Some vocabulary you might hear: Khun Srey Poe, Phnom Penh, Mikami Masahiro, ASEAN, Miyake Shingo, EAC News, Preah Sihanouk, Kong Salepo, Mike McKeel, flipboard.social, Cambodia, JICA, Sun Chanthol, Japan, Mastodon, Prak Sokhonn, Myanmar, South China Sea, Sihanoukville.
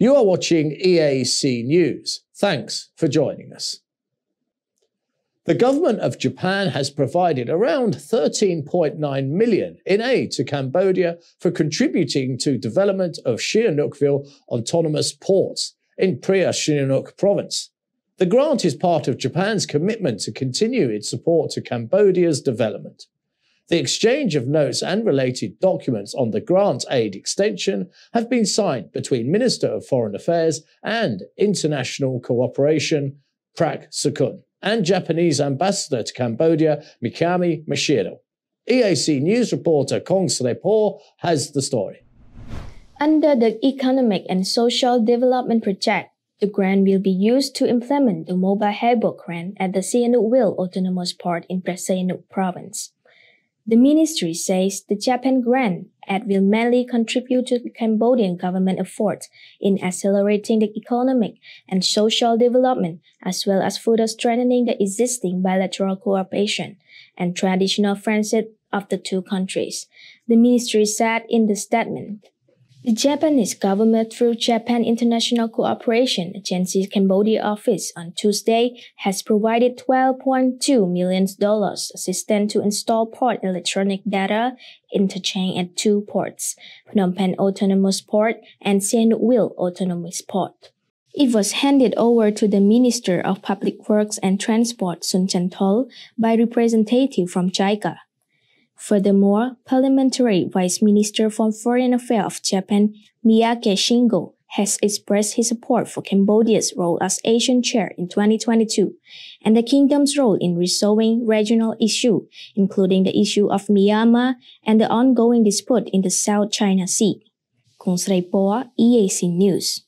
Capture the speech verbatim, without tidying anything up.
You are watching E A C News. Thanks for joining us. The government of Japan has provided around thirteen point nine million dollars in aid to Cambodia for contributing to development of Sihanoukville Autonomous Port in Preah Sihanouk province. The grant is part of Japan's commitment to continue its support to Cambodia's development. The exchange of notes and related documents on the grant aid extension have been signed between Minister of Foreign Affairs and International Cooperation Prak Sokhonn and Japanese Ambassador to Cambodia Mikami Masahiro. E A C News reporter Kong Salepo has the story. Under the Economic and Social Development Project, the grant will be used to implement the mobile harbour grant at the Sihanoukville Autonomous Port in Preah Sihanouk Province. The ministry says the Japan grant aid will mainly contribute to the Cambodian government efforts in accelerating the economic and social development, as well as further strengthening the existing bilateral cooperation and traditional friendship of the two countries, the ministry said in the statement. The Japanese government, through Japan International Cooperation Agency's Cambodia office on Tuesday, has provided twelve point two million dollars assistance to install port electronic data interchange at two ports, Phnom Penh Autonomous Port and Sihanoukville Autonomous Port. It was handed over to the Minister of Public Works and Transport, Sun Chanthol, by representative from JICA. Furthermore, Parliamentary Vice Minister for Foreign Affairs of Japan, Miyake Shingo, has expressed his support for Cambodia's role as ASEAN chair in twenty twenty-two and the kingdom's role in resolving regional issues, including the issue of Myanmar and the ongoing dispute in the South China Sea. Khun Srey Poe, E A C News.